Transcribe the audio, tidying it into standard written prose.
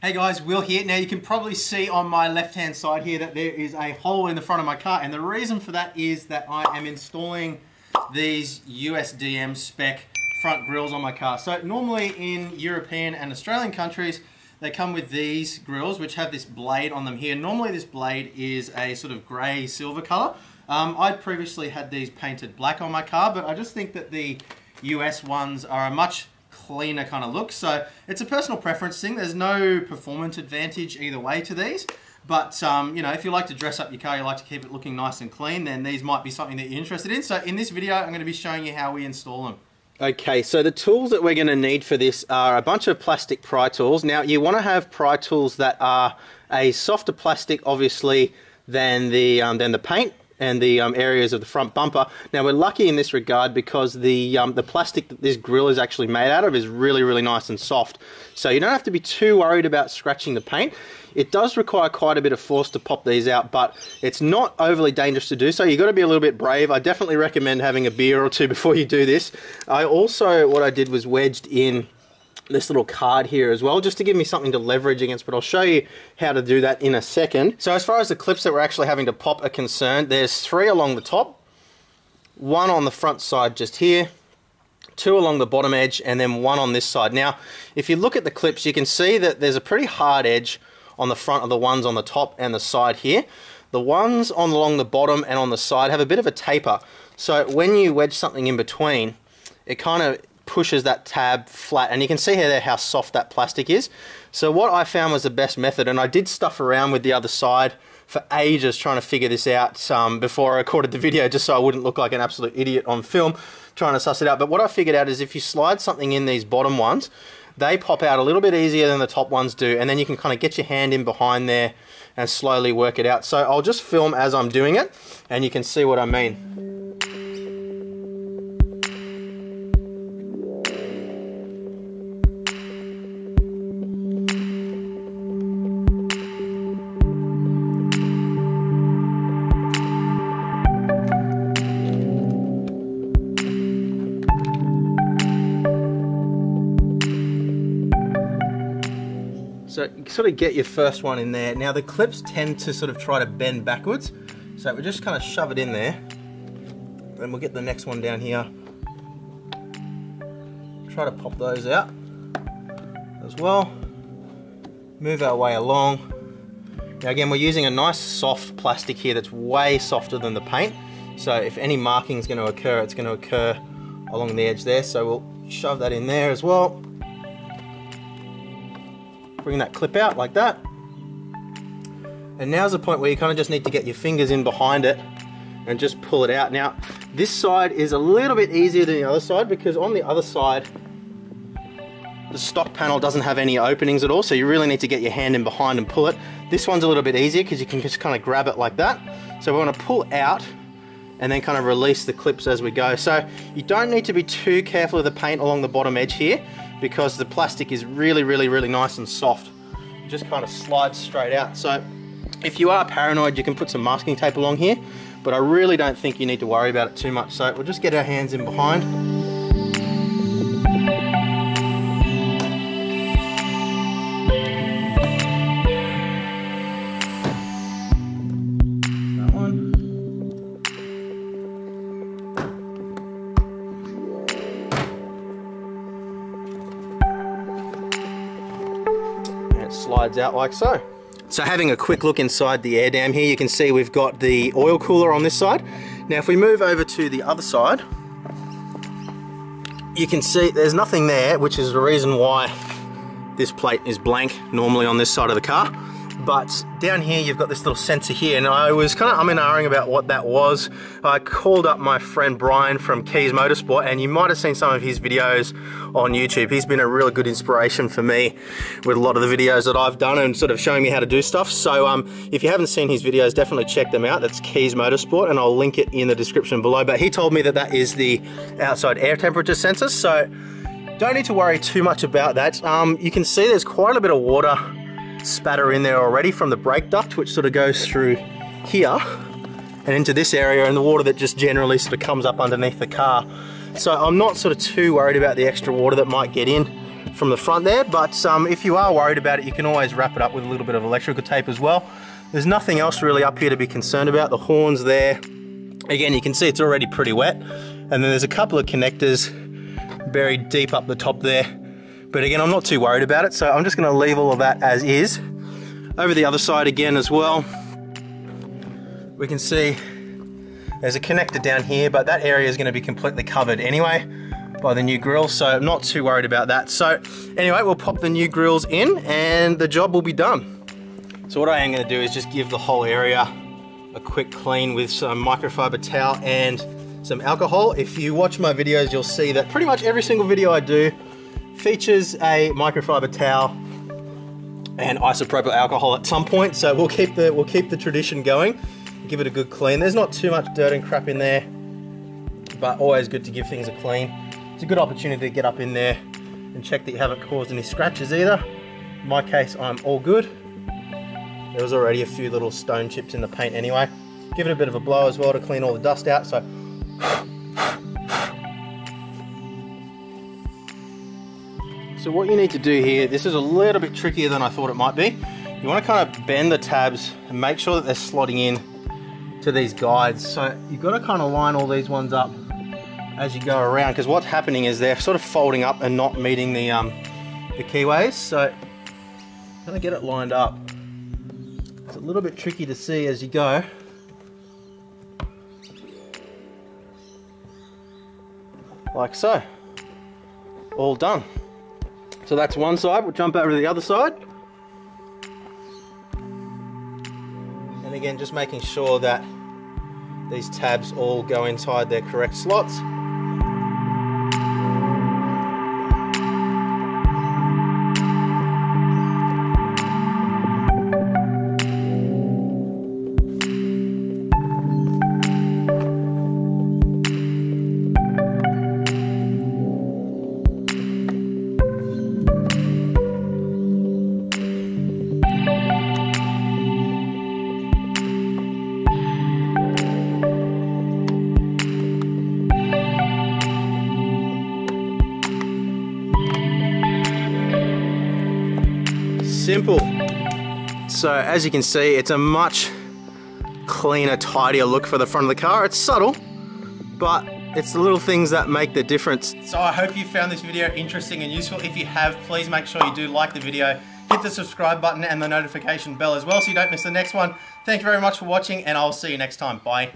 Hey guys, Will here. Now you can probably see on my left hand side here that there is a hole in the front of my car, and the reason for that is that I am installing these USDM spec front grills on my car. So normally in European and Australian countries they come with these grills which have this blade on them here. Normally this blade is a sort of grey silver colour. I previously had these painted black on my car, but I just think that the US ones are a much cleaner kind of look, so it's a personal preference thing. There's no performance advantage either way to these, but you know, if you like to dress up your car, you like to keep it looking nice and clean, then these might be something that you're interested in. So in this video I'm going to be showing you how we install them. Okay, so the tools that we're going to need for this are a bunch of plastic pry tools. Now you want to have pry tools that are a softer plastic obviously than the paint and the areas of the front bumper. Now we're lucky in this regard because the plastic that this grill is actually made out of is really, really nice and soft. So you don't have to be too worried about scratching the paint. It does require quite a bit of force to pop these out, but it's not overly dangerous to do so. You've got to be a little bit brave. I definitely recommend having a beer or two before you do this. I also, what I did was wedged in this little card here as well, just to give me something to leverage against, but I'll show you how to do that in a second. So as far as the clips that we're actually having to pop are concerned, there's 3 along the top, 1 on the front side just here, 2 along the bottom edge, and then 1 on this side. Now if you look at the clips, you can see that there's a pretty hard edge on the front of the ones on the top and the side here. The ones on along the bottom and on the side have a bit of a taper, so when you wedge something in between, it kind of pushes that tab flat, and you can see here how soft that plastic is. So what I found was the best method, and I did stuff around with the other side for ages trying to figure this out before I recorded the video, just so I wouldn't look like an absolute idiot on film trying to suss it out. But what I figured out is if you slide something in these bottom ones, they pop out a little bit easier than the top ones do, and then you can kind of get your hand in behind there and slowly work it out. So I'll just film as I'm doing it and you can see what I mean. So you sort of get your first one in there. Now the clips tend to sort of try to bend backwards, so we just kind of shove it in there. Then we'll get the next one down here. Try to pop those out as well. Move our way along. Now again, we're using a nice soft plastic here that's way softer than the paint. So if any marking is going to occur, it's going to occur along the edge there. So we'll shove that in there as well. Bring that clip out like that, and now's the point where you kind of just need to get your fingers in behind it and just pull it out. Now this side is a little bit easier than the other side, because on the other side the stock panel doesn't have any openings at all, so you really need to get your hand in behind and pull it. This one's a little bit easier because you can just kind of grab it like that. So we want to pull out and then kind of release the clips as we go. So you don't need to be too careful of the paint along the bottom edge here, because the plastic is really, really, really nice and soft. It just kind of slides straight out. So if you are paranoid, you can put some masking tape along here, but I really don't think you need to worry about it too much. So we'll just get our hands in behind. Slides out like so. So having a quick look inside the air dam here, you can see we've got the oil cooler on this side. Now if we move over to the other side, you can see there's nothing there, which is the reason why this plate is blank normally on this side of the car. But down here you've got this little sensor here, and I was kind of umming and ahhing about what that was. I called up my friend Brian from Keys Motorsport, and you might have seen some of his videos on YouTube. He's been a really good inspiration for me with a lot of the videos that I've done and sort of showing me how to do stuff. So if you haven't seen his videos, definitely check them out. That's Keys Motorsport, and I'll link it in the description below. But he told me that that is the outside air temperature sensor, so don't need to worry too much about that. You can see there's quite a bit of water spatter in there already from the brake duct, which sort of goes through here and into this area, and the water that just generally sort of comes up underneath the car. So I'm not sort of too worried about the extra water that might get in from the front there, but if you are worried about it, you can always wrap it up with a little bit of electrical tape as well. There's nothing else really up here to be concerned about. The horn's there. Again, you can see it's already pretty wet. And then there's a couple of connectors buried deep up the top there. But again, I'm not too worried about it, so I'm just gonna leave all of that as is. Over the other side again as well, we can see there's a connector down here, but that area is gonna be completely covered anyway by the new grill, so I'm not too worried about that. So anyway, we'll pop the new grills in and the job will be done. So what I am gonna do is just give the whole area a quick clean with some microfiber towel and some alcohol. If you watch my videos, you'll see that pretty much every single video I do features a microfiber towel and isopropyl alcohol at some point. So we'll keep the tradition going. Give it a good clean. There's not too much dirt and crap in there, but always good to give things a clean. It's a good opportunity to get up in there and check that you haven't caused any scratches either. In my case, I'm all good. There was already a few little stone chips in the paint anyway. Give it a bit of a blow as well to clean all the dust out. So what you need to do here, this is a little bit trickier than I thought it might be. You want to kind of bend the tabs and make sure that they're slotting in to these guides. So you've got to kind of line all these ones up as you go around, because what's happening is they're sort of folding up and not meeting the keyways. So kind of get it lined up. It's a little bit tricky to see as you go. Like so, all done. So that's one side, we'll jump over to the other side. And again, just making sure that these tabs all go inside their correct slots. Simple. So as you can see, it's a much cleaner, tidier look for the front of the car. It's subtle, but it's the little things that make the difference. So I hope you found this video interesting and useful. If you have, please make sure you do like the video, hit the subscribe button and the notification bell as well so you don't miss the next one. Thank you very much for watching and I'll see you next time. Bye.